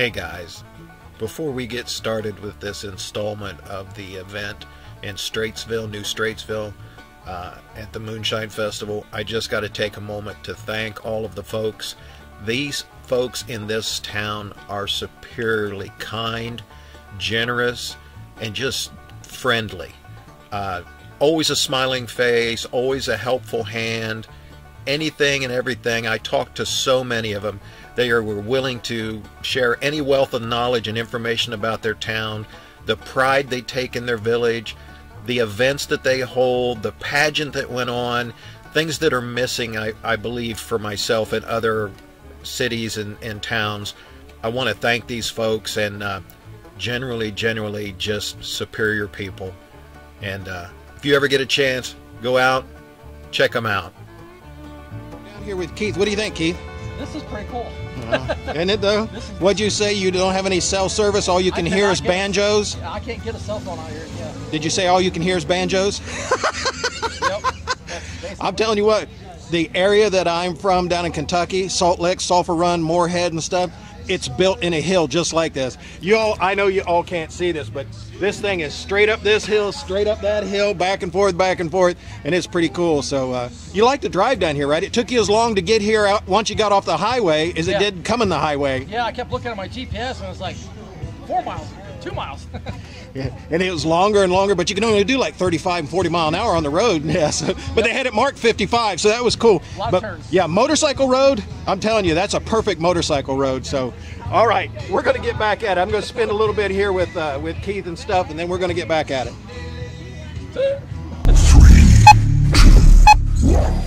Hey guys, before we get started with this installment of the event in Straitsville, New Straitsville, at the Moonshine Festival, I just got to take a moment to thank all of the folks. These folks in this town are superiorly kind, generous, and just friendly. Always a smiling face, always a helpful hand, anything and everything. I talked to so many of them. They were willing to share any wealth of knowledge and information about their town, the pride they take in their village, the events that they hold, the pageant that went on, things that are missing, I believe, for myself and other cities and towns. I want to thank these folks, and generally just superior people. And if you ever get a chance, go out, check them out. Down here with Keith. What do you think, Keith? This is pretty cool. Isn't it though? What'd you say? You don't have any cell service? All you can hear is banjos? I can't get a cell phone out here. Yeah. Did you say all you can hear is banjos? Yep. I'm telling you what, the area that I'm from down in Kentucky, Salt Lake, Sulphur Run, Moorhead and stuff, it's built in a hill just like this. You all, I know you all can't see this, but this thing is straight up this hill, straight up that hill, back and forth, and it's pretty cool. So you like to drive down here, right? It took you as long to get here out once you got off the highway as it did coming the highway. Yeah, I kept looking at my GPS and I was like, 4 miles, 2 miles. Yeah, and it was longer and longer, but you can only do like 35 and 40 mile an hour on the road. Yeah, so, but they had it marked 55, so that was cool. A lot of turns. Yeah, motorcycle road, I'm telling you, that's a perfect motorcycle road. So, all right, we're going to get back at it. I'm going to spend a little bit here with Keith and stuff, and then we're going to get back at it. 3, 2, 1.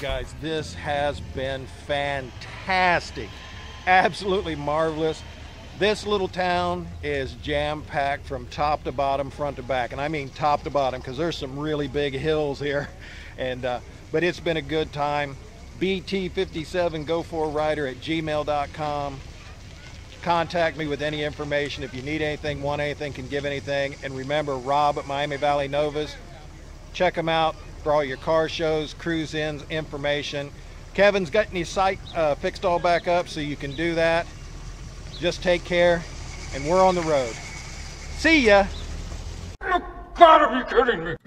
guys, this has been fantastic. Absolutely marvelous. This little town is jam-packed from top to bottom, front to back, and I mean top to bottom, because there's some really big hills here. And but it's been a good time. BT57Go4Rider@gmail.com. Contact me with any information if you need anything, want anything, can give anything. And remember, Rob at Miami Valley Novas, check them out for all your car shows, cruise ins, information. Kevin's gotten his site fixed all back up, so you can do that. Just take care, and we're on the road. See ya. You gotta be kidding me.